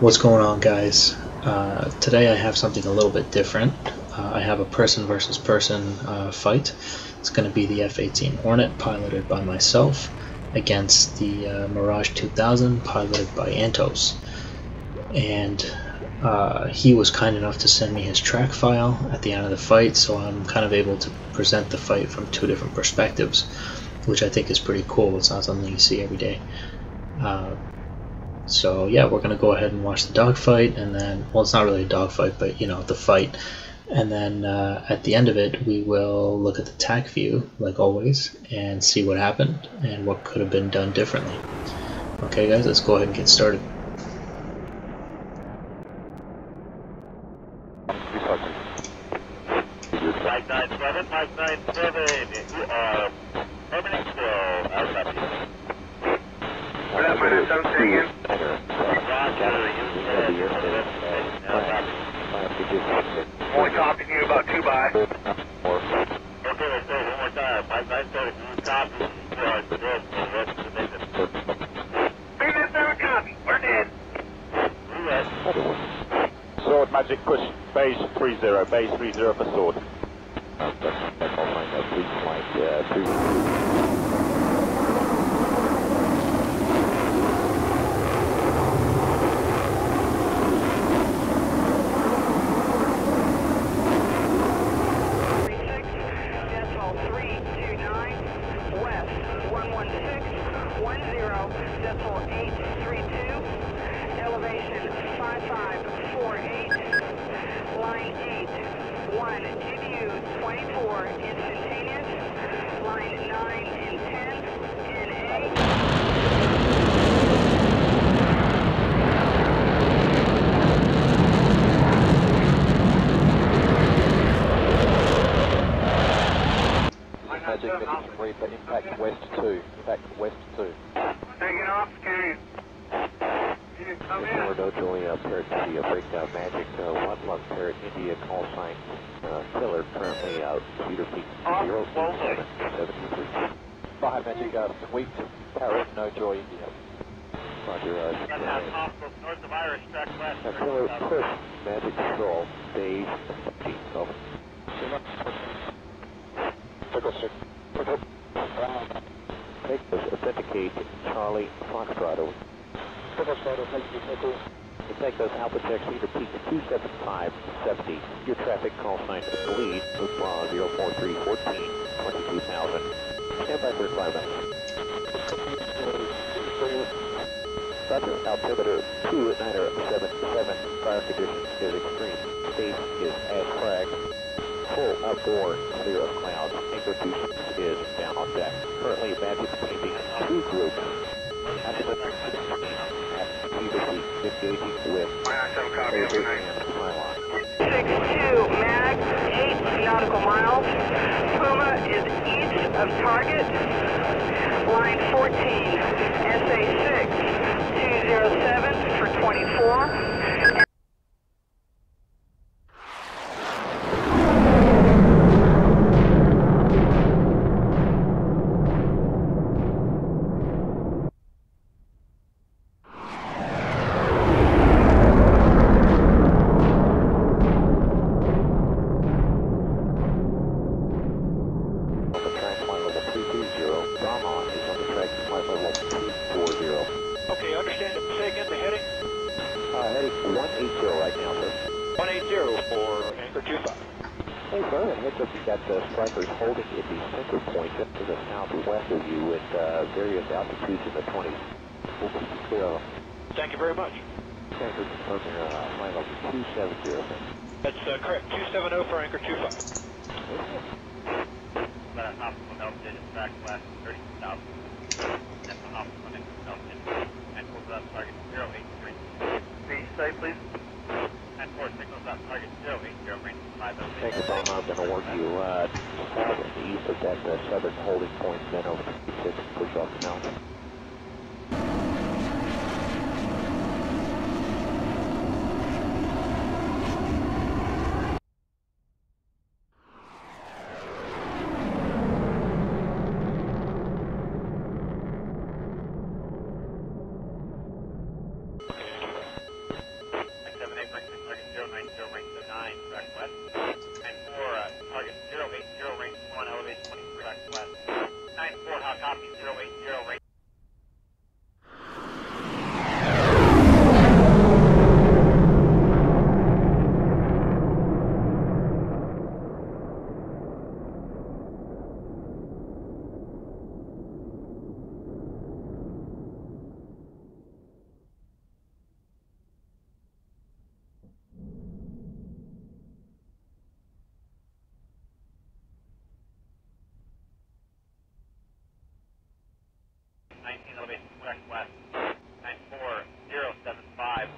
What's going on, guys? Today I have something a little bit different. I have a person versus person fight. It's going to be the F-18 Hornet, piloted by myself, against the Mirage 2000, piloted by Antos. And he was kind enough to send me his track file at the end of the fight, so I'm kind of able to present the fight from two different perspectives, which I think is pretty cool. It's not something you see every day. So yeah, we're going to go ahead and watch the dogfight, and then, well, it's not really a dogfight, but you know, the fight. And then at the end of it, we will look at the tac view, like always, and see what happened and what could have been done differently. Okay guys, let's go ahead and get started. Magic push, base 30, base 30 for sword. Charlie Foxtrot. Take those Alpha Tech Heater Peak 27570. Your traffic call sign to the lead. Utah 04314 22,000. Stand by 35 minutes. Roger, altimeter 2977. Fire condition is extreme. Stage is as cracked. Full outdoor, clear of clouds. Anchor 2 is down on deck. Currently, Magic painting two groups. Engaging with 6-2, mag 8 nautical miles. Puma is east of target. Line 14, SA 6 207 for 24. copy 080 right.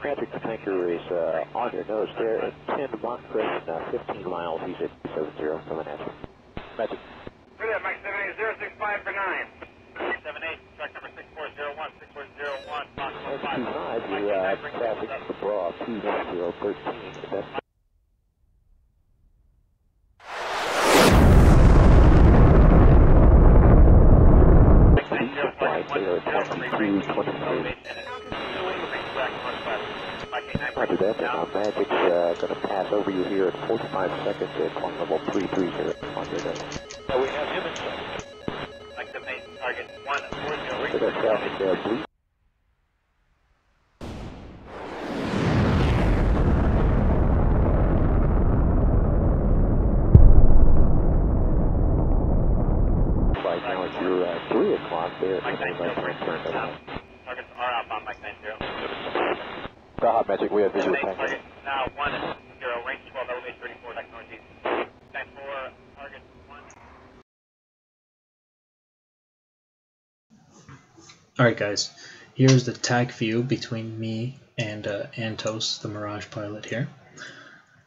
Magic tanker is on your nose there at 10 Moncrief, 15 miles, he's at 270, coming at you. Magic. Read that, Mike 78065 for 9. 78, track number 6401, 6401, Fox 1-5. You traffic to Braw, 21013, that's Roger that, and Magic's going to pass over you here at 45 seconds at climb level 330 on your deck. So we have him in sight. Like the main target 140. Look at traffic there, please. Right now it's your 3 o'clock there. Mike 90, targets are up on Mike 90. Magic, we have visual tanker. Now 10, range 12, elevation 34, back northeast. 94, target 1. Alright guys, here's the tac view between me and Antos, the Mirage pilot here.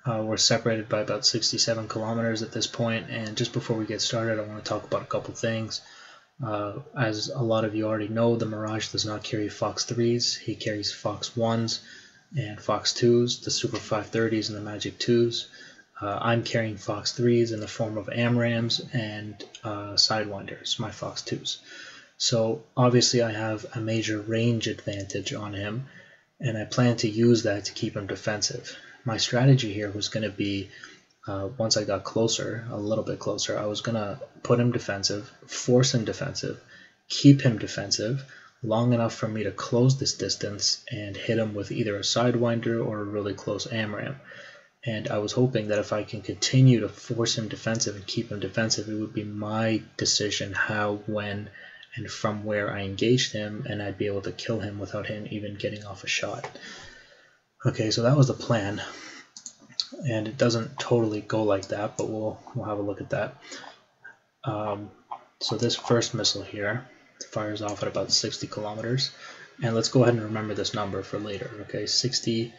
We're separated by about 67 kilometers at this point, and just before we get started I want to talk about a couple things. As a lot of you already know, the Mirage does not carry Fox 3s, he carries Fox 1s. And Fox 2s, the Super 530s, and the Magic 2s. I'm carrying Fox 3s in the form of AMRAAMs and Sidewinders, my Fox 2s. So obviously I have a major range advantage on him, and I plan to use that to keep him defensive. My strategy here was going to be, once I got closer, a little bit closer, I was going to put him defensive, force him defensive, keep him defensive, long enough for me to close this distance and hit him with either a Sidewinder or a really close AMRAAM. And I was hoping that if I can continue to force him defensive and keep him defensive, it would be my decision how, when, and from where I engaged him, and I'd be able to kill him without him even getting off a shot. Okay, so that was the plan. And it doesn't totally go like that, but we'll have a look at that. So this first missile here fires off at about 60 kilometers, and let's go ahead and remember this number for later. Okay, 60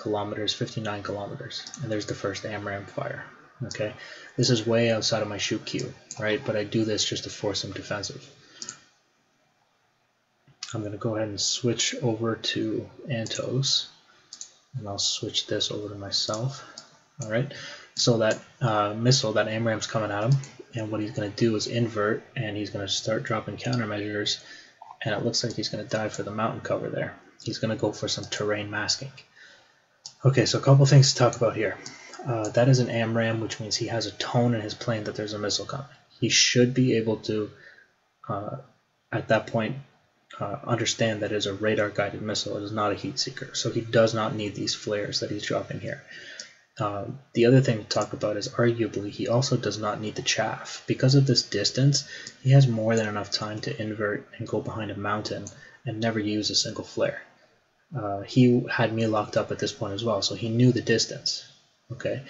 kilometers, 59 kilometers, and there's the first AMRAAM fire. Okay, this is way outside of my shoot queue, right? But I do this just to force him defensive. I'm going to go ahead and switch over to Antos, and I'll switch this over to myself. All right, so that missile, that AMRAAM's coming at him. And what he's going to do is invert, and he's going to start dropping countermeasures, and it looks like he's going to dive for the mountain cover there. He's going to go for some terrain masking. Okay, so a couple things to talk about here. That is an AMRAAM, which means he has a tone in his plane that there's a missile coming. He should be able to, at that point, understand that it is a radar-guided missile. It is not a heat seeker, so he does not need these flares that he's dropping here. The other thing to talk about is arguably he also does not need the chaff. Because of this distance, he has more than enough time to invert and go behind a mountain and never use a single flare. He had me locked up at this point as well, so he knew the distance. Okay,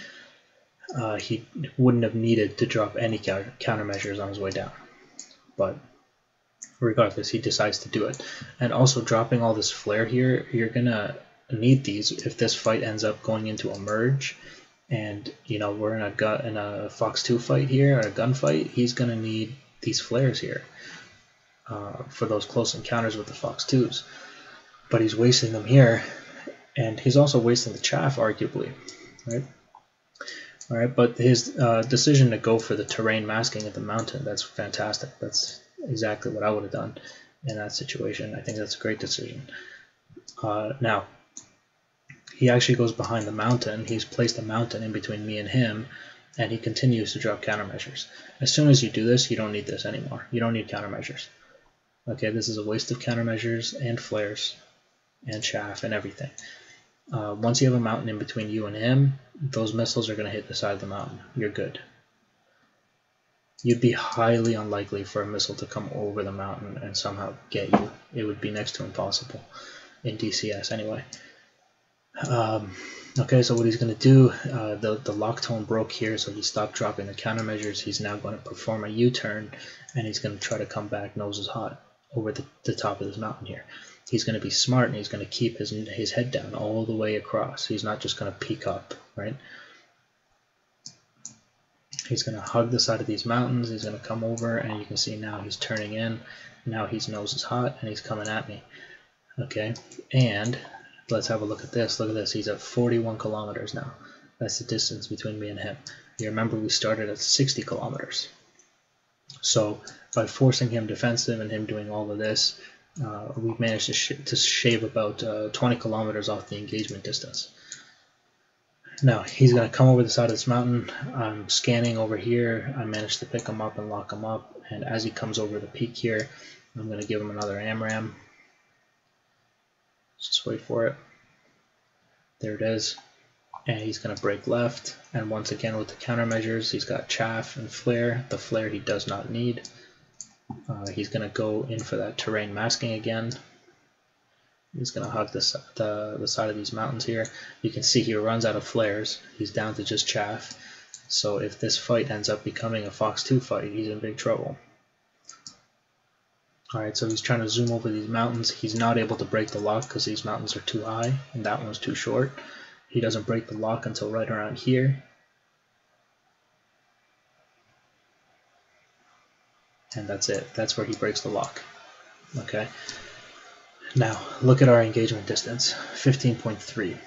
he wouldn't have needed to drop any countermeasures on his way down. But regardless, he decides to do it. And also dropping all this flare here, you're going to need these if this fight ends up going into a merge, and you know we're in a Fox 2 fight here, or a gunfight. He's gonna need these flares here for those close encounters with the Fox 2s, but he's wasting them here, and he's also wasting the chaff arguably, right? All right, but his decision to go for the terrain masking at the mountain, that's fantastic. That's exactly what I would have done in that situation. I think that's a great decision. Now, he actually goes behind the mountain. He's placed a mountain in between me and him, and he continues to drop countermeasures. As soon as you do this, you don't need this anymore. You don't need countermeasures. Okay, this is a waste of countermeasures and flares and chaff and everything. Once you have a mountain in between you and him, those missiles are going to hit the side of the mountain. You're good. You'd be highly unlikely for a missile to come over the mountain and somehow get you. It would be next to impossible in DCS anyway. Okay, so what he's going to do, the lock tone broke here, so he stopped dropping the countermeasures. He's now going to perform a U-turn, and he's going to try to come back noses hot over the top of this mountain here. He's going to be smart, and he's going to keep his head down all the way across. He's not just going to peek up, right? He's going to hug the side of these mountains. He's going to come over, and you can see now he's turning in. Now his nose is hot, and he's coming at me. Okay, and let's have a look at this. Look at this. He's at 41 kilometers now. That's the distance between me and him. You remember we started at 60 kilometers. So by forcing him defensive and him doing all of this, we've managed to shave about 20 kilometers off the engagement distance. Now he's going to come over the side of this mountain. I'm scanning over here. I managed to pick him up and lock him up. And as he comes over the peak here, I'm going to give him another AMRAAM. Just wait for it. There it is. And he's going to break left. And once again with the countermeasures, he's got chaff and flare. The flare he does not need. He's going to go in for that terrain masking again. He's going to hug the side of these mountains here. You can see he runs out of flares. He's down to just chaff. So if this fight ends up becoming a Fox 2 fight, he's in big trouble. Alright, so he's trying to zoom over these mountains. He's not able to break the lock because these mountains are too high and that one's too short. He doesn't break the lock until right around here. And that's it. That's where he breaks the lock. Okay. Now, look at our engagement distance, 15.3,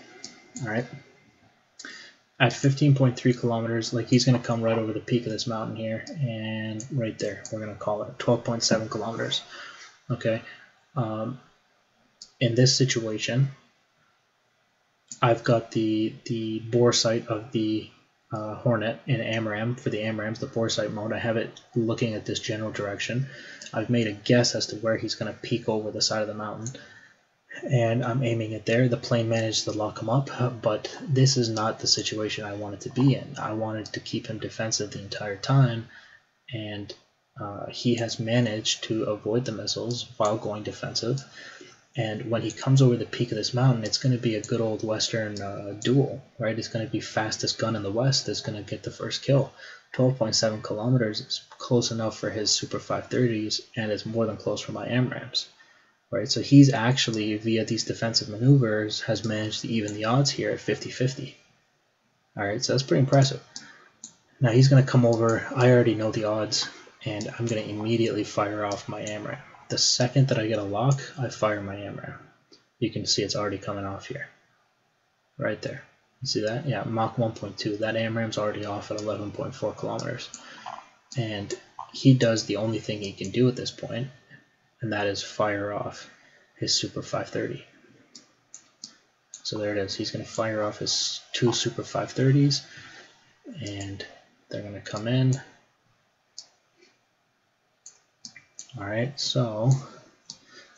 all right? At 15.3 kilometers, like he's going to come right over the peak of this mountain here, and right there, we're going to call it 12.7 kilometers, okay? In this situation, I've got the bore sight of the Hornet in AMRAAM. For the AMRAAMs, the bore sight mode, I have it looking at this general direction. I've made a guess as to where he's going to peek over the side of the mountain, and I'm aiming it there. The plane managed to lock him up, but this is not the situation I wanted to be in. I wanted to keep him defensive the entire time, and he has managed to avoid the missiles while going defensive. And when he comes over the peak of this mountain, it's going to be a good old Western duel, right? It's going to be fastest gun in the West is going to get the first kill. 12.7 kilometers is close enough for his Super 530s, and it's more than close for my AMRAAMs, right? So he's actually, via these defensive maneuvers, has managed to even the odds here at 50-50. All right, so that's pretty impressive. Now he's going to come over. I already know the odds, and I'm going to immediately fire off my AMRAAM. The second that I get a lock, I fire my AMRAAM. You can see it's already coming off here. Right there. You see that? Yeah, Mach 1.2. That AMRAAM's already off at 11.4 kilometers. And he does the only thing he can do at this point, and that is fire off his Super 530. So there it is. He's going to fire off his two Super 530s, and they're going to come in. Alright, so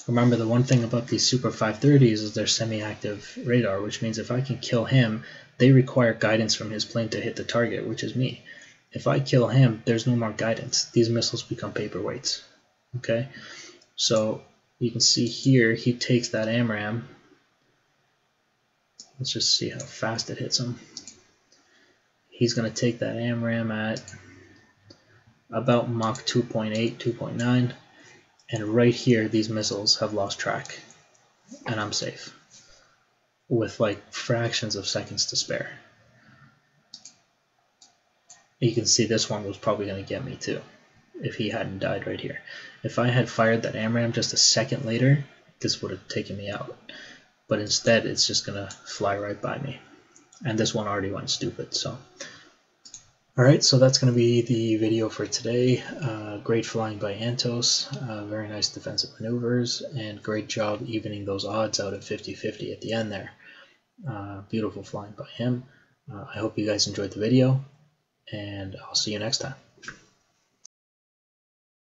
remember the one thing about these Super 530s is they're semi-active radar, which means if I can kill him, they require guidance from his plane to hit the target, which is me. If I kill him, there's no more guidance. These missiles become paperweights. Okay, so you can see here he takes that AMRAAM. Let's just see how fast it hits him. He's going to take that AMRAAM at about Mach 2.8, 2.9, and right here these missiles have lost track, and I'm safe with like fractions of seconds to spare. You can see this one was probably going to get me too if he hadn't died right here. If I had fired that AMRAAM just a second later, this would have taken me out, but instead it's just going to fly right by me, and this one already went stupid. So alright, so that's going to be the video for today. Great flying by Antos, very nice defensive maneuvers, and great job evening those odds out at 50-50 at the end there. Beautiful flying by him. I hope you guys enjoyed the video, and I'll see you next time.